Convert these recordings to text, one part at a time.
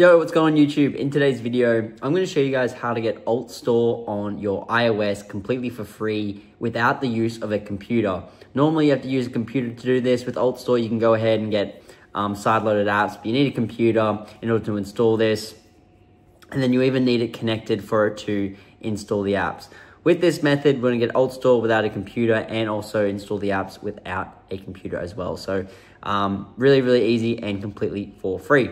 Yo, what's going on YouTube? In today's video, I'm going to show you guys how to get AltStore on your iOS completely for free without the use of a computer. Normally you have to use a computer to do this. With AltStore you can go ahead and get sideloaded apps, but you need a computer in order to install this. And then you even need it connected for it to install the apps. With this method, we're going to get AltStore without a computer and also install the apps without a computer as well. So really easy and completely for free.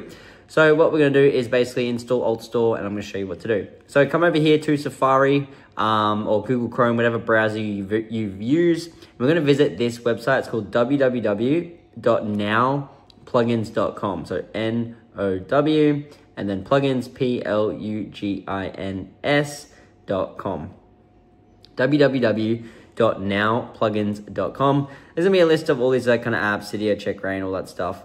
So what we're going to do is basically install AltStore, and I'm going to show you what to do. So come over here to Safari or Google Chrome, whatever browser you've used. We're going to visit this website. It's called www.nowplugins.com. So N-O-W and then plugins, P-L-U-G-I-N-S.com. www.nowplugins.com. There's gonna be a list of all these kind of apps, Cydia, Check Rain, all that stuff.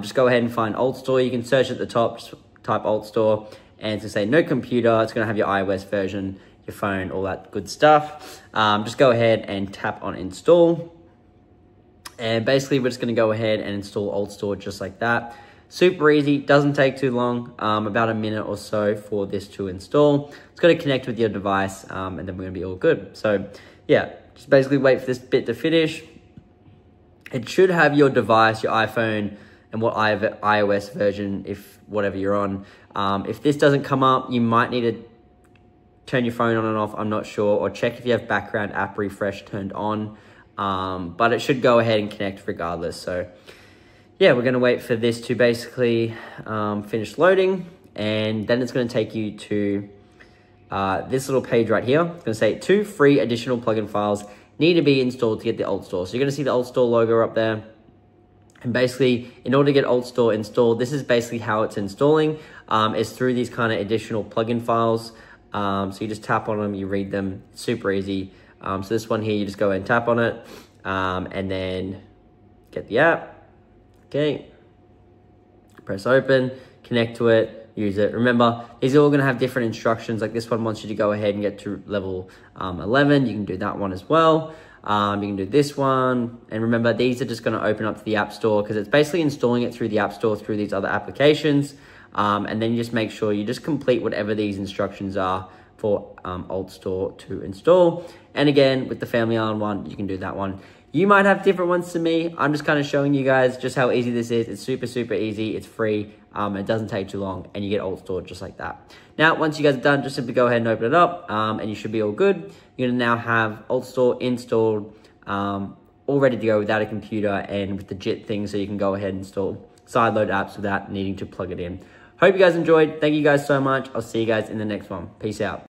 Just go ahead and find AltStore. You can search at the top, just type AltStore, and it's gonna say no computer. It's gonna have your iOS version, your phone, all that good stuff. Just go ahead and tap on install. And basically we're just gonna go ahead and install AltStore just like that. Super easy, doesn't take too long, about a minute or so for this to install. It's gonna connect with your device and then we're gonna be all good. So yeah, just basically wait for this bit to finish. It should have your device, your iPhone, and what iOS version, if whatever you're on. If this doesn't come up, you might need to turn your phone on and off, I'm not sure, or check if you have background app refresh turned on, but it should go ahead and connect regardless. So yeah, we're gonna wait for this to basically finish loading, and then it's gonna take you to this little page right here. It's gonna say 2 free additional plugin files need to be installed to get the AltStore. So you're gonna see the AltStore logo up there. And basically, in order to get AltStore installed, this is basically how it's installing, is through these kind of additional plugin files. So you just tap on them, you read them, super easy. So this one here, you just go ahead and tap on it, and then get the app. Okay, press open, connect to it, use it. Remember, these are all gonna have different instructions. Like this one wants you to go ahead and get to level 11. You can do that one as well. You can do this one. And remember, these are just gonna open up to the App Store because it's basically installing it through the App Store through these other applications. And then you just make sure you just complete whatever these instructions are for AltStore to install. And again, with the Family Island one, you can do that one. You might have different ones to me. I'm just kind of showing you guys just how easy this is. It's super easy. It's free. It doesn't take too long, and you get AltStore just like that. Now, once you guys are done, just simply go ahead and open it up, and you should be all good. You're gonna now have AltStore installed, all ready to go without a computer and with the JIT thing, so you can go ahead and install sideload apps without needing to plug it in. Hope you guys enjoyed. Thank you guys so much. I'll see you guys in the next one. Peace out.